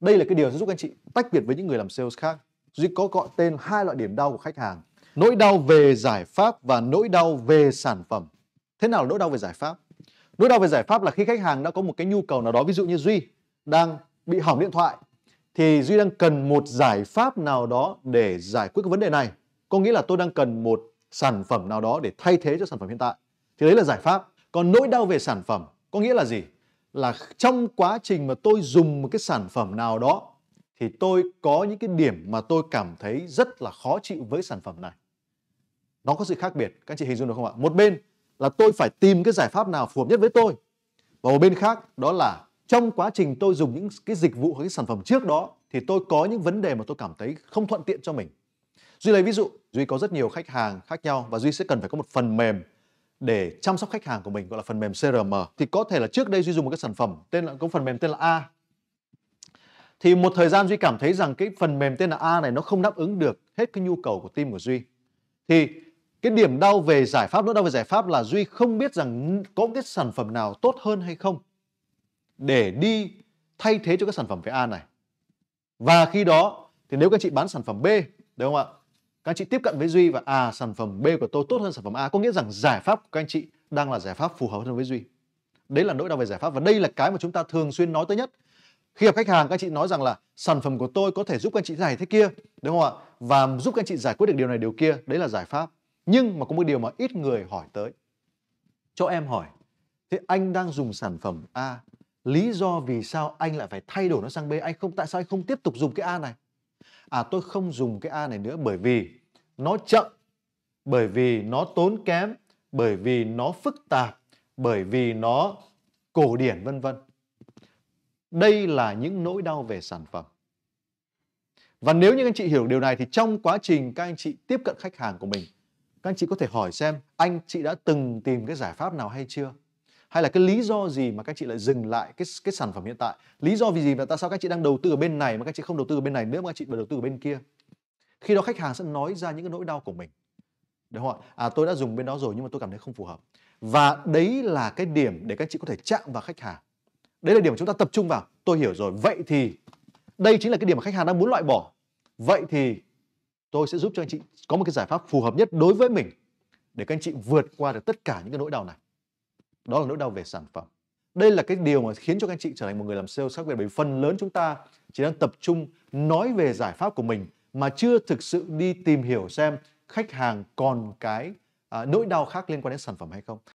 Đây là cái điều sẽ giúp anh chị tách biệt với những người làm sales khác. Duy có gọi tên hai loại điểm đau của khách hàng: nỗi đau về giải pháp và nỗi đau về sản phẩm. Thế nào là nỗi đau về giải pháp? Nỗi đau về giải pháp là khi khách hàng đã có một cái nhu cầu nào đó, ví dụ như Duy đang bị hỏng điện thoại thì Duy đang cần một giải pháp nào đó để giải quyết cái vấn đề này. Có nghĩa là tôi đang cần một sản phẩm nào đó để thay thế cho sản phẩm hiện tại. Thì đấy là giải pháp. Còn nỗi đau về sản phẩm có nghĩa là gì? Là trong quá trình mà tôi dùng một cái sản phẩm nào đó thì tôi có những cái điểm mà tôi cảm thấy rất là khó chịu với sản phẩm này. Nó có sự khác biệt. Các anh chị hình dung được không ạ? Một bên là tôi phải tìm cái giải pháp nào phù hợp nhất với tôi, và một bên khác đó là trong quá trình tôi dùng những cái dịch vụ hoặc cái sản phẩm trước đó thì tôi có những vấn đề mà tôi cảm thấy không thuận tiện cho mình. Duy lấy ví dụ, Duy có rất nhiều khách hàng khác nhau và Duy sẽ cần phải có một phần mềm để chăm sóc khách hàng của mình, gọi là phần mềm CRM. Thì có thể là trước đây Duy dùng một cái sản phẩm tên là, có phần mềm tên là A. Thì một thời gian Duy cảm thấy rằng cái phần mềm tên là A này nó không đáp ứng được hết cái nhu cầu của team của Duy. Thì cái điểm đau về giải pháp, nỗi đau về giải pháp là Duy không biết rằng có cái sản phẩm nào tốt hơn hay không để đi thay thế cho cái sản phẩm về A này. Và khi đó thì nếu các chị bán sản phẩm B, đúng không ạ? Các anh chị tiếp cận với Duy và sản phẩm B của tôi tốt hơn sản phẩm A, có nghĩa rằng giải pháp của các anh chị đang là giải pháp phù hợp hơn với Duy. Đấy là nỗi đau về giải pháp, và đây là cái mà chúng ta thường xuyên nói tới nhất. Khi gặp khách hàng, các anh chị nói rằng là sản phẩm của tôi có thể giúp các anh chị giải thế kia, đúng không ạ? Và giúp các anh chị giải quyết được điều này điều kia, đấy là giải pháp. Nhưng mà có một điều mà ít người hỏi tới. Cho em hỏi, thế anh đang dùng sản phẩm A, lý do vì sao anh lại phải thay đổi nó sang B? Tại sao anh không tiếp tục dùng cái A này? Tôi không dùng cái A này nữa bởi vì nó chậm, bởi vì nó tốn kém, bởi vì nó phức tạp, bởi vì nó cổ điển, vân vân. Đây là những nỗi đau về sản phẩm. Và nếu như anh chị hiểu điều này thì trong quá trình các anh chị tiếp cận khách hàng của mình, các anh chị có thể hỏi xem anh chị đã từng tìm cái giải pháp nào hay chưa? Hay là cái lý do gì mà các chị lại dừng lại cái sản phẩm hiện tại? Lý do vì gì mà tại sao các chị đang đầu tư ở bên này mà các chị không đầu tư ở bên này nữa mà các chị đầu tư ở bên kia? Khi đó khách hàng sẽ nói ra những cái nỗi đau của mình. Đúng không ạ? Tôi đã dùng bên đó rồi nhưng mà tôi cảm thấy không phù hợp. Và đấy là cái điểm để các chị có thể chạm vào khách hàng. Đấy là điểm mà chúng ta tập trung vào. Tôi hiểu rồi. Vậy thì đây chính là cái điểm mà khách hàng đang muốn loại bỏ. Vậy thì tôi sẽ giúp cho anh chị có một cái giải pháp phù hợp nhất đối với mình để các anh chị vượt qua được tất cả những cái nỗi đau này. Đó là nỗi đau về sản phẩm. Đây là cái điều mà khiến cho các anh chị trở thành một người làm sales khác biệt, bởi vì phần lớn chúng ta chỉ đang tập trung nói về giải pháp của mình mà chưa thực sự đi tìm hiểu xem khách hàng còn cái nỗi đau khác liên quan đến sản phẩm hay không.